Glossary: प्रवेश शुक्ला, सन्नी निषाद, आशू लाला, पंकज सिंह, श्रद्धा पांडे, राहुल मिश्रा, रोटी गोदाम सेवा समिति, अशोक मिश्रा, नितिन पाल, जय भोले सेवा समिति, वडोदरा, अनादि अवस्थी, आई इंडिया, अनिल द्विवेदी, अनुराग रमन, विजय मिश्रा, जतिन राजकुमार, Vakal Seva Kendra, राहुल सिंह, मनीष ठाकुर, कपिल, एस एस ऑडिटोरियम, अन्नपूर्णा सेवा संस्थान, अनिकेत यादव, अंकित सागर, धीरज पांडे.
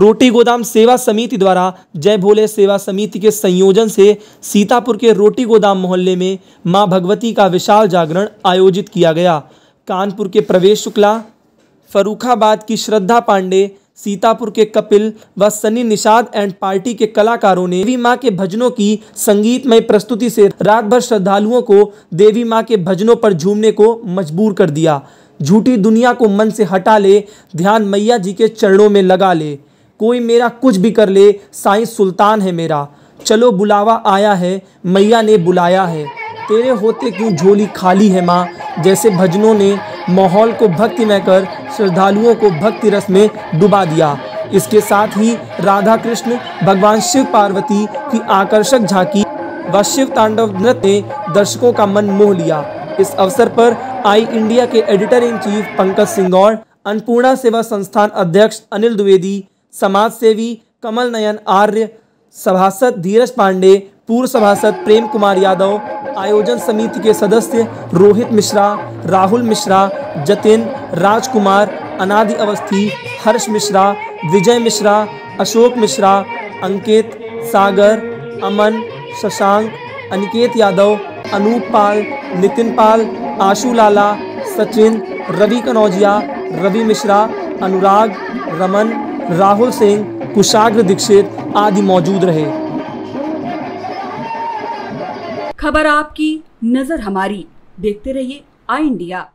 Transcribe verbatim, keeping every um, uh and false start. रोटी गोदाम सेवा समिति द्वारा जय भोले सेवा समिति के संयोजन से सीतापुर के रोटी गोदाम मोहल्ले में मां भगवती का विशाल जागरण आयोजित किया गया। कानपुर के प्रवेश शुक्ला, फरुखाबाद की श्रद्धा पांडे, सीतापुर के कपिल व सन्नी निषाद एंड पार्टी के कलाकारों ने देवी मां के भजनों की संगीतमय प्रस्तुति से रात भर श्रद्धालुओं को देवी मां के भजनों पर झूमने को मजबूर कर दिया। झूठी दुनिया को मन से हटा ले, ध्यान मैया जी के चरणों में लगा ले, कोई मेरा कुछ भी कर ले, साईं सुल्तान है मेरा, चलो बुलावा आया है, मैया ने बुलाया है, तेरे होते क्यों झोली खाली है माँ जैसे भजनों ने माहौल को भक्तिमय कर श्रद्धालुओं को भक्ति रस में डुबा दिया। इसके साथ ही राधा कृष्ण, भगवान शिव पार्वती की आकर्षक झांकी व शिव तांडव नृत्य ने दर्शकों का मन मोह लिया। इस अवसर पर आई इंडिया के editor in chief पंकज सिंह और अन्नपूर्णा सेवा संस्थान अध्यक्ष अनिल द्विवेदी, समाज सेवी कमल नयन आर्य, सभासद धीरज पांडे, पूर्व सभासद प्रेम कुमार यादव, आयोजन समिति के सदस्य रोहित मिश्रा, राहुल मिश्रा, जतिन राजकुमार, अनादि अवस्थी, हर्ष मिश्रा, विजय मिश्रा, अशोक मिश्रा, अंकित सागर, अमन शशांक, अनिकेत यादव, अनूप पाल, नितिन पाल, आशू लाला, सचिन, रवि कनौजिया, रवि मिश्रा, अनुराग रमन, राहुल सिंह, कुशाग्र दीक्षित आदि मौजूद रहे। खबर आपकी, नजर हमारी। देखते रहिए आई इंडिया।